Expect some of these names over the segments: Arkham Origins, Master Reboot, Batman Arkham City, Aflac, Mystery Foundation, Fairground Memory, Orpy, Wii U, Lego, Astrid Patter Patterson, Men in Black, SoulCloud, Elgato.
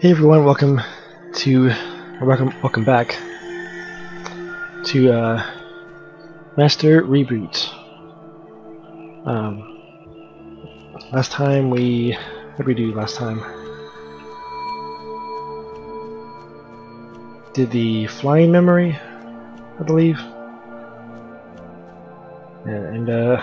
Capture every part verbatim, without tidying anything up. Hey everyone, welcome to or welcome welcome back to uh, Master Reboot. Um, last time we what did we do last time? Did the flying memory, I believe, and, and uh,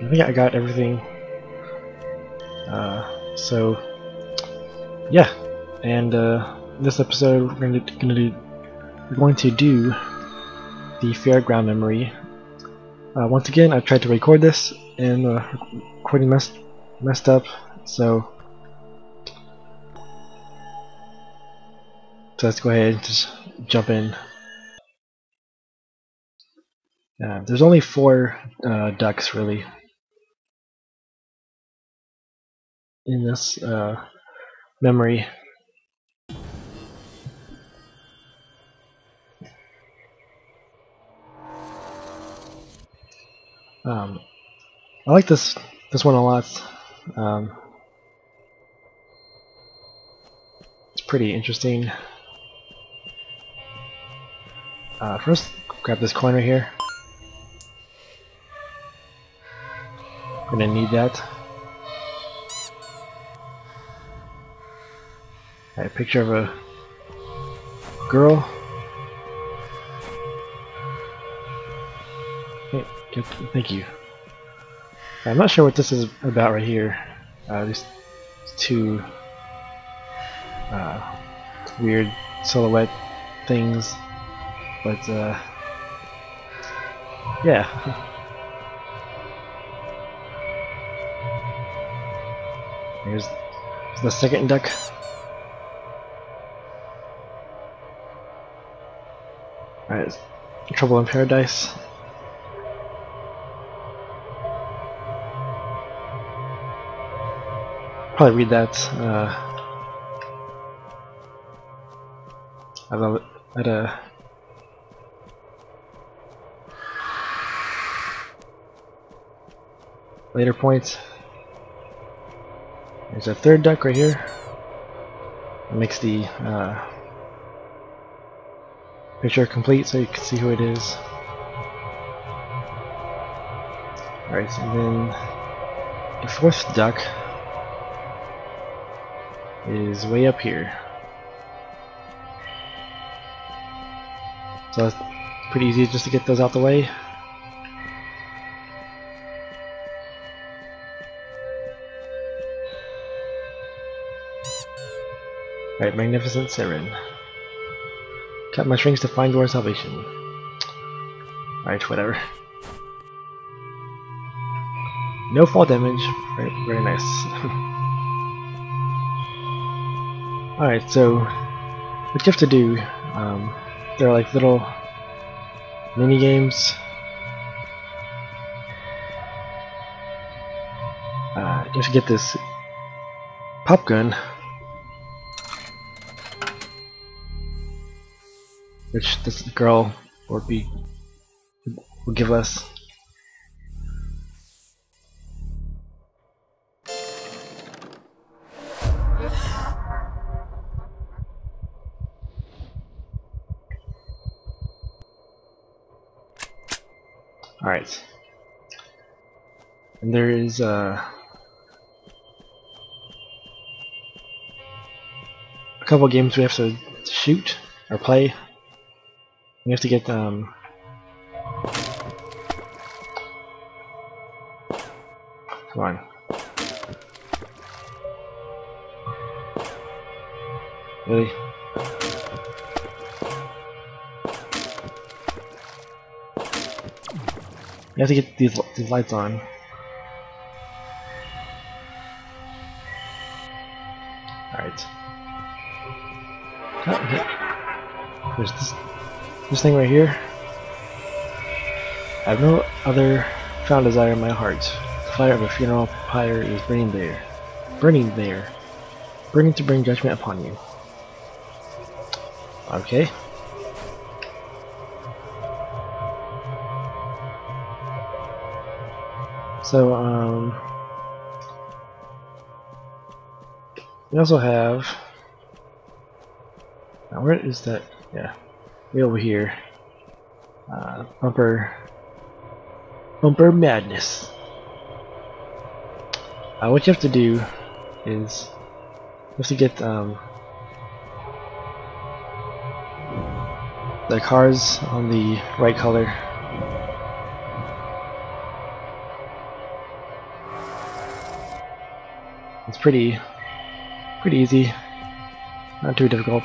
I think I got everything. Uh, so. Yeah, and uh, in this episode we're going to, going to do, we're going to do the fairground memory. Uh, once again, I tried to record this and uh, recording messed messed up, so so let's go ahead and just jump in. Uh, there's only four uh, ducks really in this. Uh, memory. Um, I like this this one a lot. Um, it's pretty interesting. Uh, first, grab this coin right here. I'm gonna need that. A picture of a girl. Thank you. I'm not sure what this is about right here. Uh, these two uh, weird silhouette things, but uh, yeah. Here's the second duck. Alright, Trouble in Paradise. Probably read that uh, at a, at a later point. There's a third duck right here. It makes the uh, picture complete so you can see who it is. Alright, so then the fourth duck is way up here. So it's pretty easy just to get those out the way. Alright, Magnificent Siren. Cut my strings to find your salvation. Alright, whatever. No fall damage. Very, very nice. Alright, so what you have to do, um, there are like little mini games. Uh, you have to get this pop gun, which this girl, Orpy, will give us. Alright. And there is uh, a couple games we have to shoot or play. You have to get um, come on. Really? You have to get these these lights on. All right. Oh, okay. There's this. This thing right here. I have no other found desire in my heart. The fire of a funeral pyre is burning there, burning there, burning to bring judgment upon you. Okay. So, um, we also have, now where is that? Yeah, way over here. Uh, bumper, bumper madness. Uh, what you have to do is you have to get um, the cars on the right color. It's pretty, pretty easy. Not too difficult.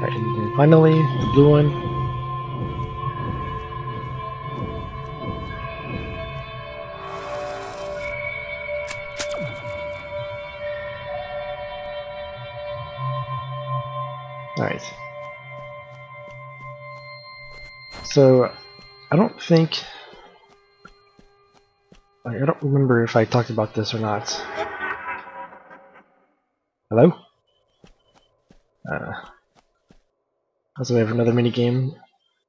Right, and then finally, the blue one. Alright. So, I don't think... I don't remember if I talked about this or not. Hello? Uh... Also, we have another mini game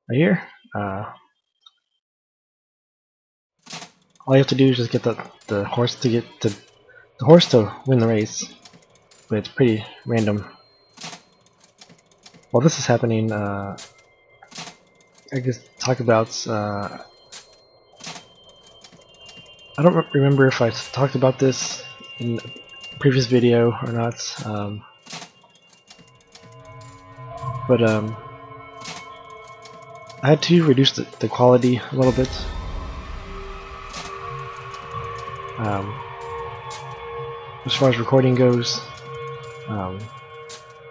right here. Uh, all you have to do is just get the the horse to get to the horse to win the race, but it's pretty random. While this is happening, uh, I guess talk about. Uh, I don't remember if I talked about this in a previous video or not. Um, But um, I had to reduce the, the quality a little bit. Um, as far as recording goes, um,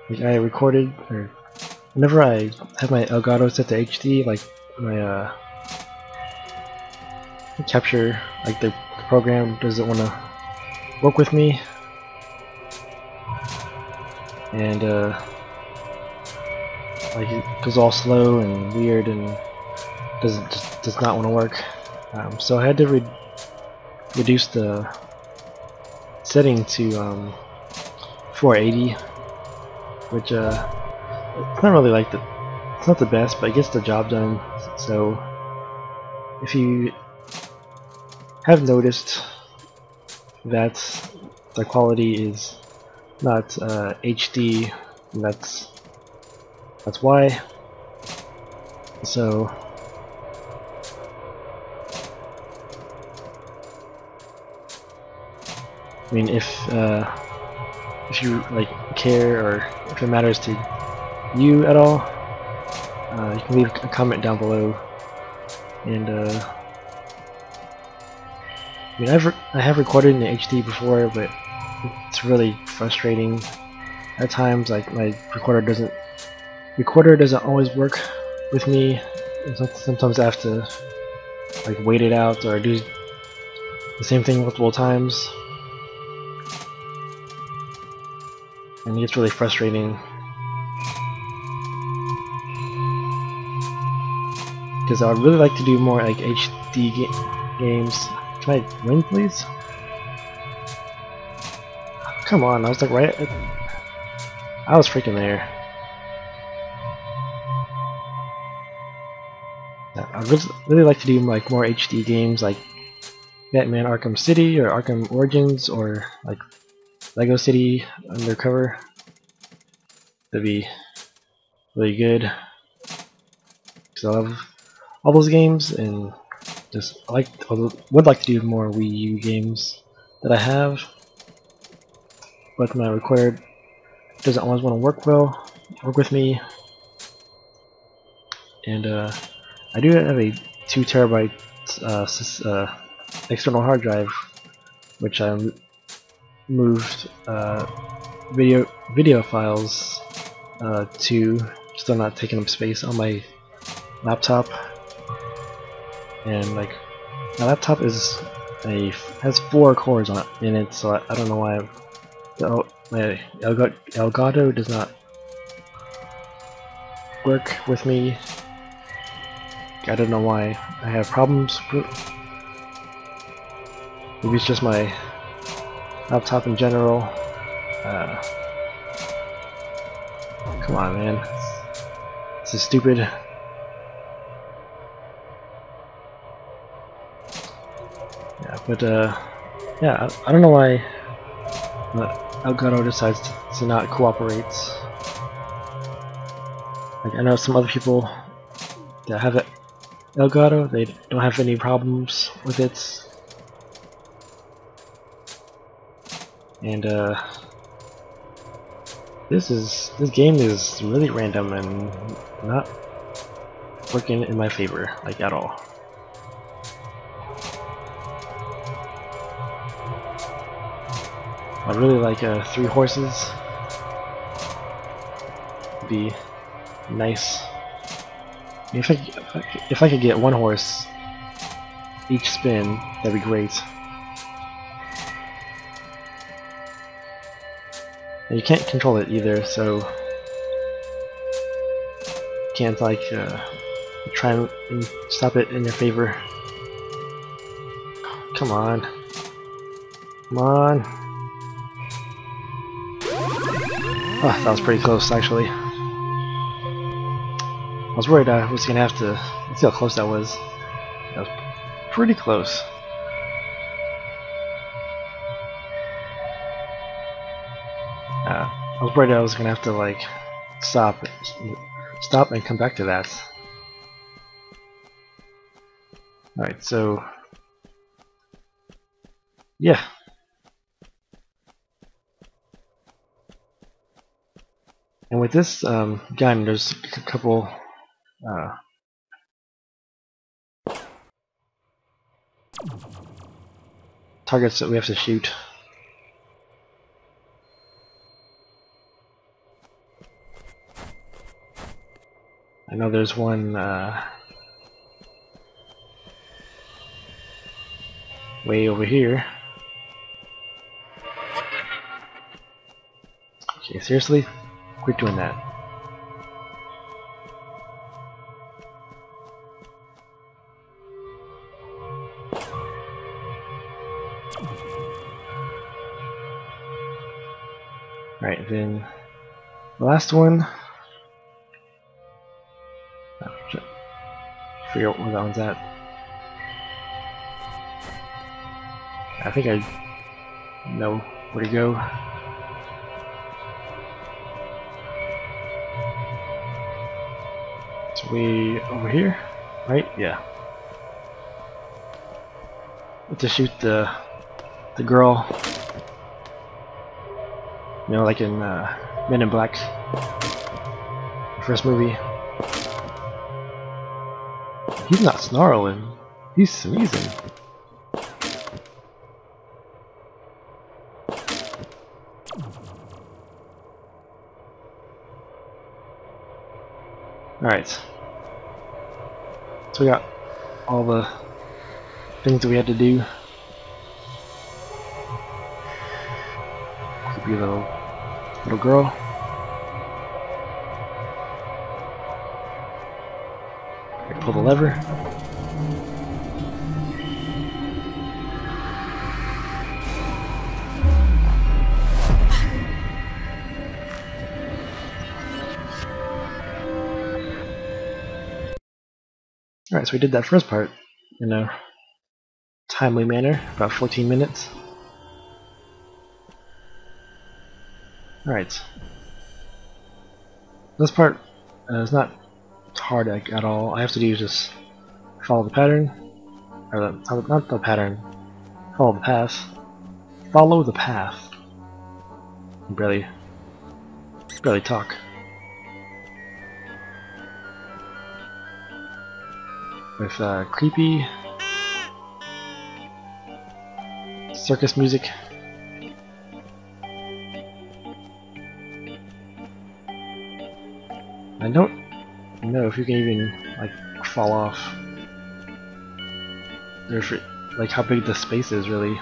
like I recorded, or whenever I have my Elgato set to H D, like my uh, capture, like the program doesn't want to work with me, and. Uh, Like it goes all slow and weird and doesn't just does not want to work. Um, so I had to re reduce the setting to um, four eighty, which uh, it's not really like the it's not the best, but it gets the job done. So if you have noticed that the quality is not uh, H D, that's That's why. So I mean, if uh, if you like care or if it matters to you at all, uh, you can leave a comment down below. And uh, I mean, I've re I have recorded in H D before, but it's really frustrating at times. Like my recorder doesn't. Recorder doesn't always work with me. Sometimes I have to like wait it out or do the same thing multiple times, and it gets really frustrating because I would really like to do more like H D ga games. Can I win, please? Come on! I was like right. At I was freaking there. I would really like to do like more H D games, like Batman Arkham City or Arkham Origins or like Lego City Undercover. That'd be really good because I love all those games, and just I like I would like to do more Wii U games that I have, but my recorder doesn't always want to work well, work with me, and uh. I do have a two terabyte uh, uh, external hard drive, which I moved uh, video video files uh, to, still not taking up space on my laptop. And like my laptop is a has four cores on it, in it, so I, I don't know why I've, the, my Elgato does not work with me. I don't know why I have problems. Maybe it's just my laptop in general. Uh, come on, man. This is stupid. Yeah, but uh, yeah, I, I don't know why Elgato decides to, to not cooperate. Like, I know some other people that have Elgato, they don't have any problems with it. And uh, this is this game is really random and not working in my favor, like, at all. I really like uh, three horses. It'd be nice. If I, if I could get one horse each spin, that'd be great. And you can't control it either, so you can't, like, uh, try and stop it in your favor. Come on. Come on. Oh, that was pretty close, actually. I was worried I was gonna have to. Let's see how close that was. That was pretty close. Uh, I was worried I was gonna have to, like, stop, stop, and come back to that. All right, so yeah. And with this um, gun, there's a couple uh, targets that we have to shoot. I know there's one uh, way over here. Okay, seriously? Quit doing that. Alright, then the last one. Oh, figure out where that one's at. I think I know where to go. Way over here, right? Yeah. To shoot the the girl, you know, like in uh, Men in Black, the first movie. He's not snarling; he's sneezing. All right. So we got all the things that we had to do. Creepy little little girl. Right, pull the lever. Alright, so we did that first part in a timely manner, about fourteen minutes. Alright. This part uh, is not hard at all. I have to do is just follow the pattern. Or the, not the pattern. Follow the path. Follow the path. Barely, barely talk. With uh, creepy circus music. I don't know if you can even, like, fall off, or if it, like, how big the space is really.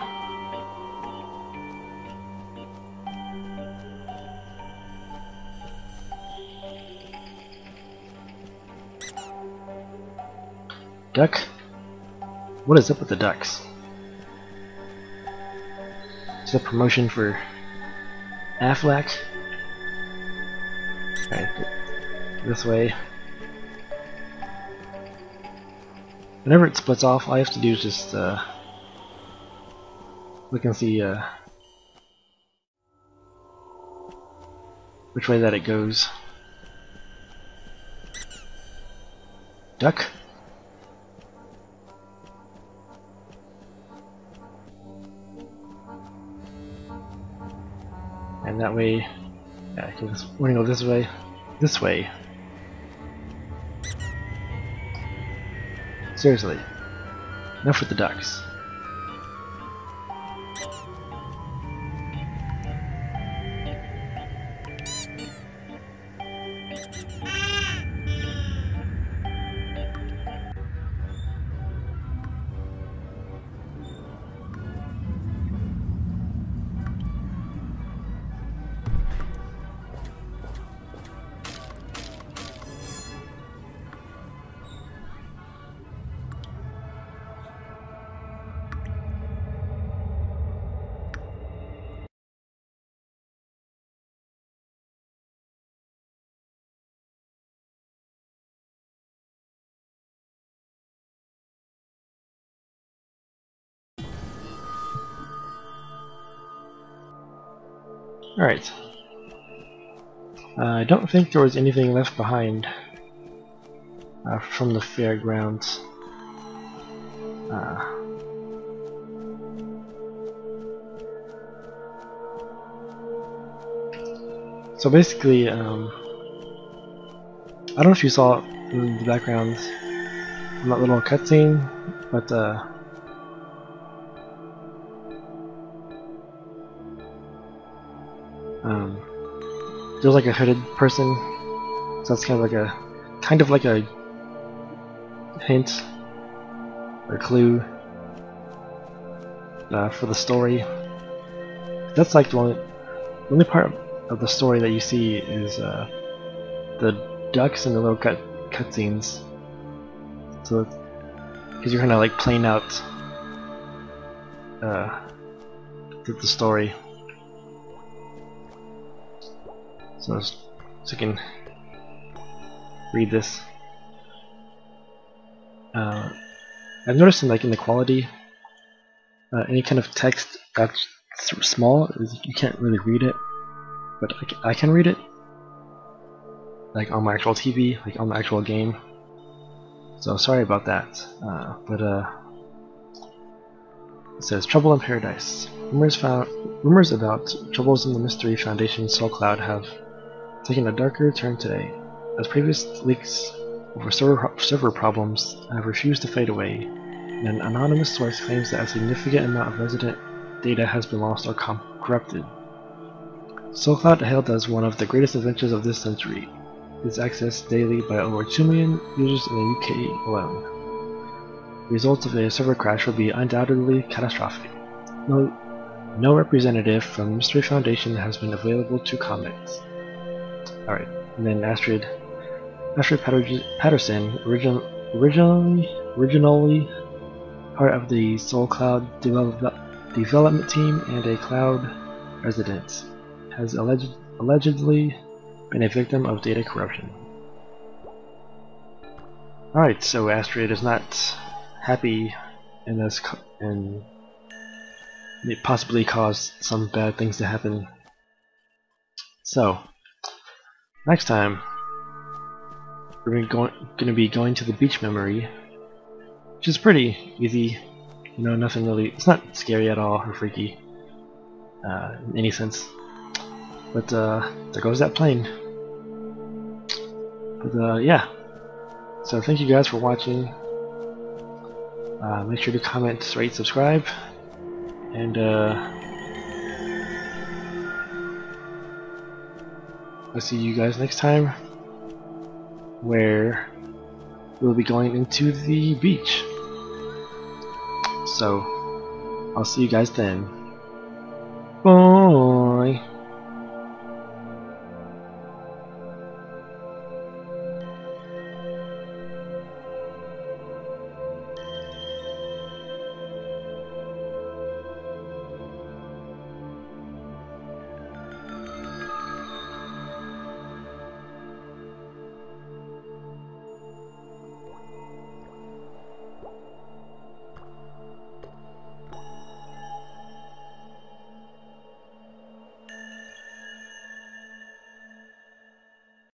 Duck? What is up with the ducks? Is that promotion for Aflac? Alright, this way. Whenever it splits off, all I have to do is just uh, look and see uh, which way that it goes. Duck? And that way, yeah, I want to go this way, this way. Seriously, enough with the ducks. Alright. Uh, I don't think there was anything left behind uh, from the fairgrounds. Uh, so basically, um, I don't know if you saw it in the background from that little cutscene, but uh, Um, there's like a hooded person, so that's kind of like a, kind of like a hint or clue uh, for the story. That's like the only, the only part of the story that you see is uh, the ducks and the little cut cutscenes. So, because you're kind of like playing out uh, the, the story. So, so I can read this. Uh, I've noticed, in, like in the quality, uh, any kind of text that's small, you can't really read it. But I can, I can read it, like on my actual T V, like on the actual game. So sorry about that. Uh, but uh, it says Trouble in Paradise. Rumors found. Rumors about troubles in the Mystery Foundation SoulCloud have taking a darker turn today, as previous leaks over server, server problems have refused to fade away, and an anonymous source claims that a significant amount of resident data has been lost or corrupted. SoulCloud hailed as one of the greatest adventures of this century. It is accessed daily by over two million users in the U K alone. The results of a server crash will be undoubtedly catastrophic. No, no representative from the Mystery Foundation has been available to comment. Alright, and then Astrid, Astrid Patter Patterson, origin originally, originally part of the SoulCloud develop development team and a cloud resident, has alleged, allegedly been a victim of data corruption. Alright, so Astrid is not happy in this, and it possibly caused some bad things to happen. So, next time, we're going to be going to the beach memory, which is pretty easy. You know, nothing really. It's not scary at all or freaky uh, in any sense. But uh, there goes that plane. But uh, yeah. So thank you guys for watching. Uh, make sure to comment, rate, subscribe, and uh, I'll see you guys next time, where we'll be going into the beach. So I'll see you guys then. Boom.